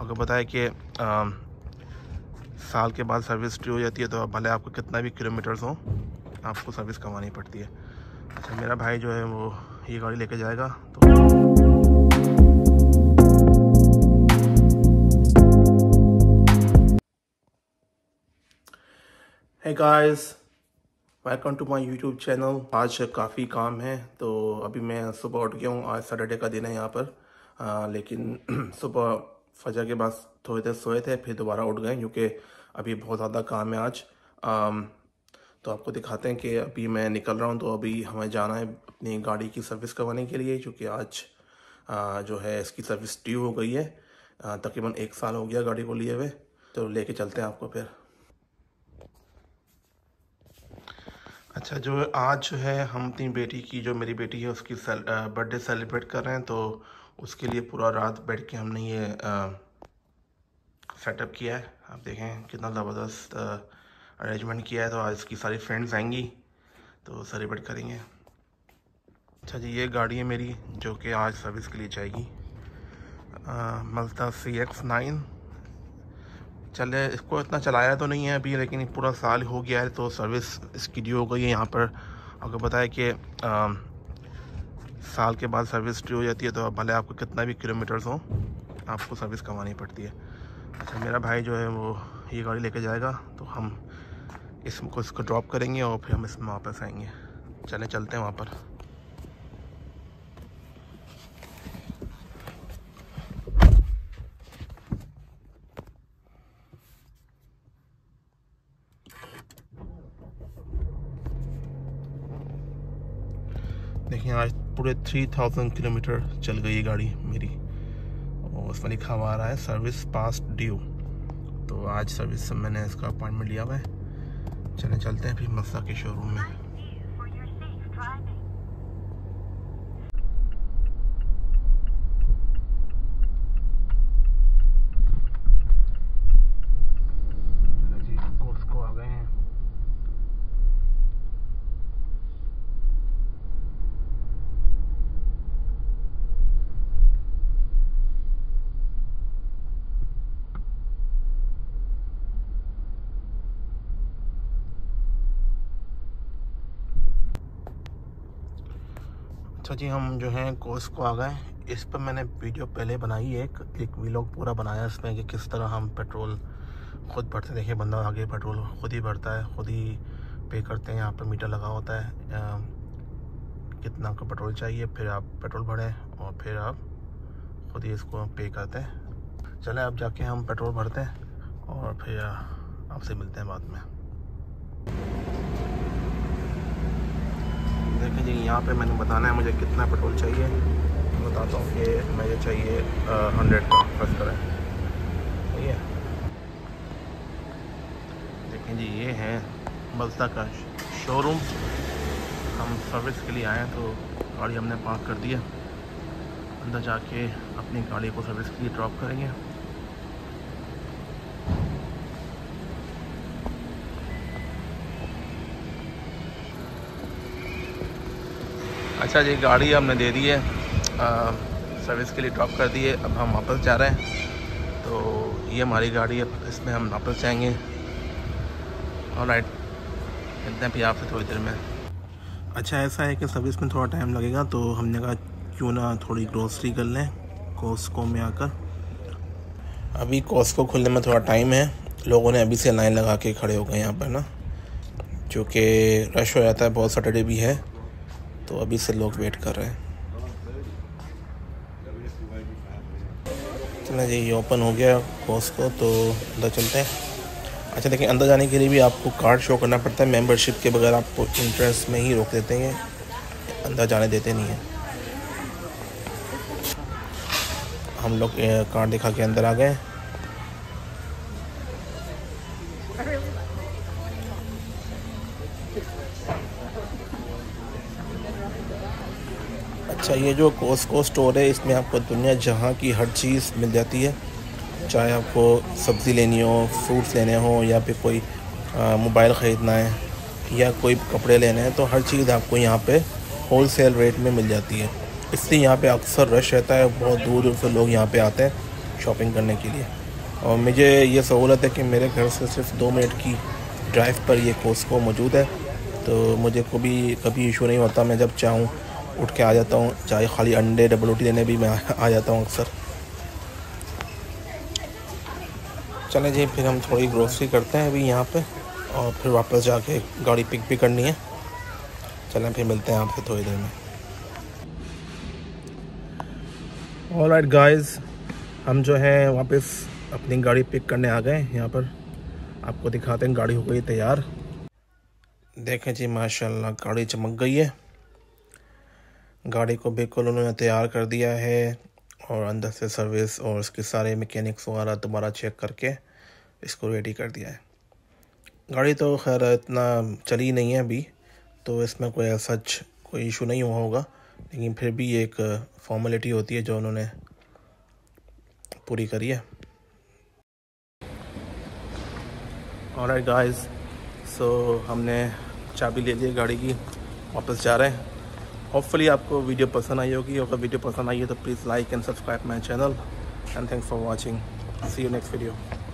अगर बताए कि साल के बाद सर्विस ड्यू हो जाती है तो भले आपको कितना भी किलोमीटर्स हो आपको सर्विस करवानी पड़ती है। अच्छा, मेरा भाई जो है वो ये गाड़ी लेके जाएगा तो Hey guys, welcome to my YouTube channel। आज काफ़ी काम है तो अभी मैं सुबह उठ गया हूँ। आज सैटरडे का दिन है यहाँ पर, लेकिन सुबह फजर के बाद थोड़ी देर सोए थे फिर दोबारा उठ गए क्योंकि अभी बहुत ज़्यादा काम है आज। तो आपको दिखाते हैं कि अभी मैं निकल रहा हूँ। तो अभी हमें जाना है अपनी गाड़ी की सर्विस करवाने के लिए क्योंकि आज जो है इसकी सर्विस ड्यू हो गई है। तकरीबन 1 साल हो गया गाड़ी को लिए हुए, तो लेके चलते हैं आपको फिर। अच्छा, जो आज जो है हम अपनी बेटी की, जो मेरी बेटी है उसकी बर्थडे सेलिब्रेट कर रहे हैं, तो उसके लिए पूरा रात बैठ के हमने ये सेटअप किया है। आप देखें कितना ज़बरदस्त अरेंजमेंट किया है। तो आज इसकी सारी फ्रेंड्स आएंगी तो सेलिब्रेट करेंगे। अच्छा जी, ये गाड़ी है मेरी जो कि आज सर्विस के लिए जाएगी, Mazda CX9। चले, इसको इतना चलाया तो नहीं है अभी, लेकिन पूरा साल हो गया है तो सर्विस इसकी ड्यू हो गई है यहाँ पर। अगर बताए कि साल के बाद सर्विस ड्यू हो जाती है तो भले आपको कितना भी किलोमीटर्स हो आपको सर्विस करवानी पड़ती है। अच्छा, मेरा भाई जो है वो ये गाड़ी लेके जाएगा तो हम इसको ड्रॉप करेंगे और फिर हम इसमें वापस आएंगे। चलें चलते हैं वहाँ पर। देखिए, आज पूरे 3000 किलोमीटर चल गई गाड़ी मेरी और उसमें लिखा हुआ आ रहा है सर्विस पास्ट ड्यू। तो आज सर्विस से मैंने इसका अपॉइंटमेंट लिया हुआ है। चलें चलते हैं फिर Mazda के शोरूम में। अच्छा जी, हम जो हैं Costco आ गए। इस पर मैंने वीडियो पहले बनाई, एक व्लॉग पूरा बनाया इसमें कि किस तरह हम पेट्रोल खुद भरते हैं। देखिए, बंदा आगे पेट्रोल खुद ही भरता है, खुद ही पे करते हैं। यहाँ पर मीटर लगा होता है, कितना आपको पेट्रोल चाहिए, फिर आप पेट्रोल भरें और फिर आप खुद ही इसको पे करते हैं। चलें अब जाके हम पेट्रोल भरते हैं और फिर आपसे मिलते हैं बाद में। देखिए जी, यहाँ पे मैंने बताना है मुझे कितना पेट्रोल चाहिए। मैं बताता हूँ कि मुझे चाहिए 100 का फर्स्ट करें। ठीक है, देखिए जी, ये है Mazda का शोरूम। हम सर्विस के लिए आए हैं तो गाड़ी हमने पार्क कर दी है। अंदर जाके अपनी गाड़ी को सर्विस के लिए ड्रॉप करेंगे। अच्छा जी, गाड़ी हमने दे दी है, सर्विस के लिए ड्रॉप कर दी है। अब हम वापस जा रहे हैं तो ये हमारी गाड़ी है, इसमें हम वापस जाएंगे। ऑलराइट, मिलते हैं फिर आपसे थोड़ी देर में। अच्छा, ऐसा है कि सर्विस में थोड़ा टाइम लगेगा तो हमने कहा क्यों ना थोड़ी ग्रोसरी कर लें Costco में आकर। अभी Costco खुलने में थोड़ा टाइम है, लोगों ने अभी से लाइन लगा के खड़े हो गए यहाँ पर ना, क्योंकि रश हो जाता है बहुत। सैटरडे भी है तो अभी से लोग वेट कर रहे हैं। चलो जी, ये ओपन हो गया Costco तो अंदर चलते हैं। अच्छा, देखिए, अंदर जाने के लिए भी आपको कार्ड शो करना पड़ता है। मेंबरशिप के बगैर आपको एंट्रेंस में ही रोक देते हैं, अंदर जाने देते नहीं हैं। हम लोग कार्ड दिखा के अंदर आ गए। अच्छा, ये जो Costco स्टोर है इसमें आपको दुनिया जहाँ की हर चीज़ मिल जाती है। चाहे आपको सब्ज़ी लेनी हो, फ्रूट्स लेने हो, या फिर कोई मोबाइल ख़रीदना है या कोई कपड़े लेने हैं, तो हर चीज़ आपको यहाँ पे होल सेल रेट में मिल जाती है। इसलिए यहाँ पे अक्सर रश रहता है, बहुत दूर दूर से लोग यहाँ पे आते हैं शॉपिंग करने के लिए। और मुझे ये सहूलत है कि मेरे घर से सिर्फ 2 मिनट की ड्राइव पर ये कोस्को मौजूद है, तो मुझे कभी इशू नहीं होता। मैं जब चाहूँ उठ के आ जाता हूँ, चाहे खाली अंडे डबल रोटी देने भी मैं आ जाता हूँ अक्सर। चलें जी, फिर हम थोड़ी ग्रोसरी करते हैं अभी यहाँ पे, और फिर वापस जाके गाड़ी पिक भी करनी है। चलें फिर मिलते हैं आपसे थोड़ी देर में। ऑलराइट गाइस, हम जो हैं वापस अपनी गाड़ी पिक करने आ गए। यहाँ पर आपको दिखाते हैं, गाड़ी हो गई तैयार। देखें जी माशाल्लाह गाड़ी चमक गई है। गाड़ी को बिल्कुल उन्होंने तैयार कर दिया है, और अंदर से सर्विस और इसके सारे मैकेनिक्स वगैरह दोबारा चेक करके इसको रेडी कर दिया है। गाड़ी तो खैर इतना चली नहीं है अभी, तो इसमें कोई ऐसा कोई इशू नहीं हुआ होगा, लेकिन फिर भी एक फॉर्मेलिटी होती है जो उन्होंने पूरी करी है। ऑलराइट गाइस, सो हमने चाबी ले ली गाड़ी की, वापस जा रहे हैं। होपफुली आपको वीडियो पसंद आई होगी। अगर वीडियो पसंद आई है तो please like and subscribe my channel, and thanks for watching. See you next video.